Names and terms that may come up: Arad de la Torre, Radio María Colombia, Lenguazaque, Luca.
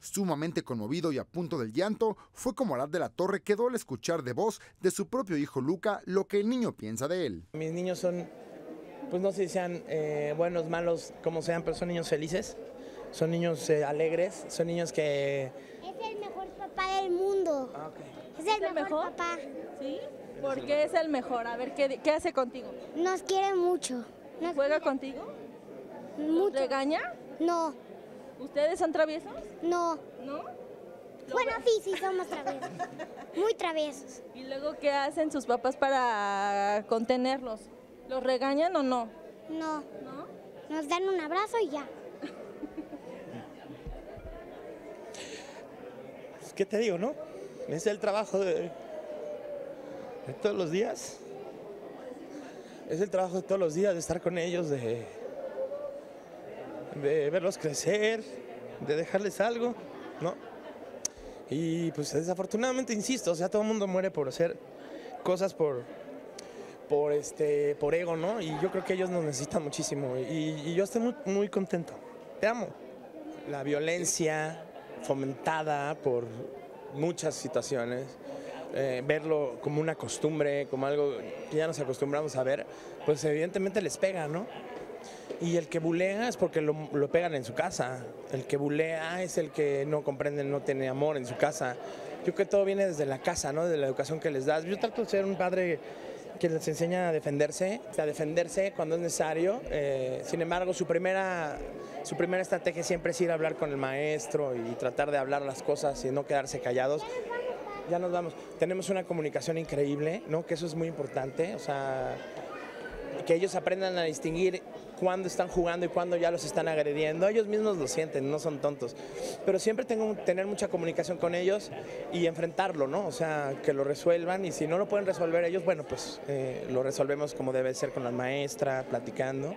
Sumamente conmovido y a punto del llanto, fue como Arad de la Torre quedó al escuchar de voz de su propio hijo Luca lo que el niño piensa de él. Mis niños son, pues no sé si sean buenos, malos, como sean, pero son niños felices, son niños alegres, son niños que... Es el mejor papá del mundo. Ah, okay. ¿Es el mejor papá? ¿Sí? ¿Por qué es el mejor? A ver, ¿qué hace contigo? Nos quiere mucho. ¿Juega contigo? Mucho. ¿Regaña? No. ¿Ustedes son traviesos? No. ¿No? Bueno, sí, somos traviesos. Muy traviesos. ¿Y luego qué hacen sus papás para contenerlos? ¿Los regañan o no? No. ¿No? Nos dan un abrazo y ya. ¿Qué te digo, no? Es el trabajo de todos los días. Es el trabajo de todos los días, de estar con ellos, de verlos crecer, de dejarles algo, ¿no? Y pues desafortunadamente, insisto, o sea, todo el mundo muere por hacer cosas por ego, ¿no? Y yo creo que ellos nos necesitan muchísimo y yo estoy muy, muy contento. Te amo. La violencia fomentada por muchas situaciones, verlo como una costumbre, como algo que ya nos acostumbramos a ver, pues evidentemente les pega, ¿no? Y el que bulea es porque lo pegan en su casa, el que bulea es el que no comprende, no tiene amor en su casa. Yo creo que todo viene desde la casa, ¿no? De la educación que les das. Yo trato de ser un padre que les enseña a defenderse cuando es necesario. Sin embargo, su primera estrategia siempre es ir a hablar con el maestro y tratar de hablar las cosas y no quedarse callados. Ya nos vamos. Tenemos una comunicación increíble, ¿no? Que eso es muy importante, o sea, que ellos aprendan a distinguir cuándo están jugando y cuándo ya los están agrediendo. Ellos mismos lo sienten, no son tontos. Pero siempre tengo que tener mucha comunicación con ellos y enfrentarlo, ¿no? O sea, que lo resuelvan, y si no lo pueden resolver ellos, bueno, pues lo resolvemos como debe ser, con la maestra, platicando.